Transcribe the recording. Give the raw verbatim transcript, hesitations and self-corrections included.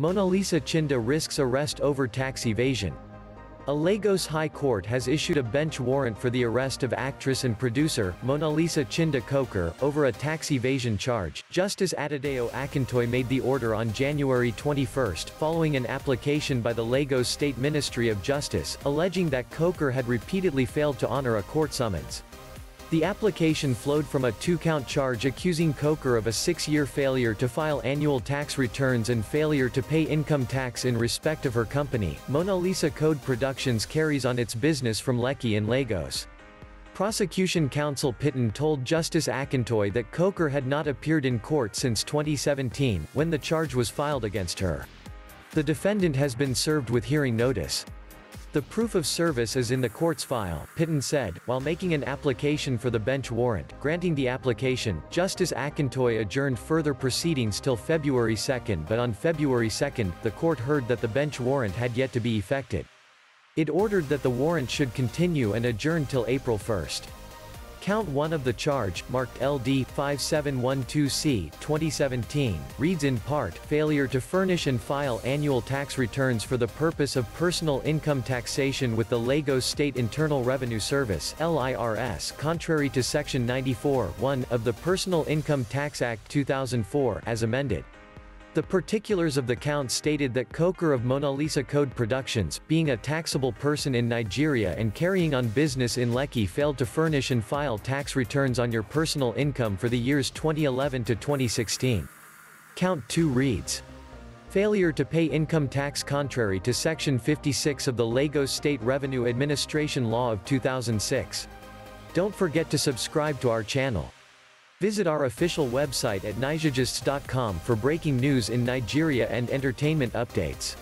Monalisa Chinda risks arrest over tax evasion. A Lagos High Court has issued a bench warrant for the arrest of actress and producer Monalisa Chinda Coker over a tax evasion charge. Justice Adedayo Akintoye made the order on January twenty-first, following an application by the Lagos State Ministry of Justice, alleging that Coker had repeatedly failed to honor a court summons. The application flowed from a two-count charge accusing Coker of a six-year failure to file annual tax returns and failure to pay income tax in respect of her company, Monalisa Code Productions carries on its business from Lekki in Lagos. Prosecution counsel Pitton told Justice Akintoye that Coker had not appeared in court since twenty seventeen, when the charge was filed against her. The defendant has been served with hearing notice. The proof of service is in the court's file, Pitton said, while making an application for the bench warrant. Granting the application, Justice Akintoye adjourned further proceedings till February second, but on February second, the court heard that the bench warrant had yet to be effected. It ordered that the warrant should continue and adjourn till April first. Count one of the charge, marked L D five seven one two C twenty seventeen, reads in part, failure to furnish and file annual tax returns for the purpose of personal income taxation with the Lagos State Internal Revenue Service (L I R S), contrary to Section ninety-four point one of the Personal Income Tax Act two thousand four, as amended. The particulars of the count stated that Coker of Monalisa Code Productions, being a taxable person in Nigeria and carrying on business in Lekki, failed to furnish and file tax returns on your personal income for the years twenty eleven to twenty sixteen. Count two reads, failure to pay income tax contrary to Section fifty-six of the Lagos State Revenue Administration Law of two thousand six. Don't forget to subscribe to our channel. Visit our official website at nigegists dot com for breaking news in Nigeria and entertainment updates.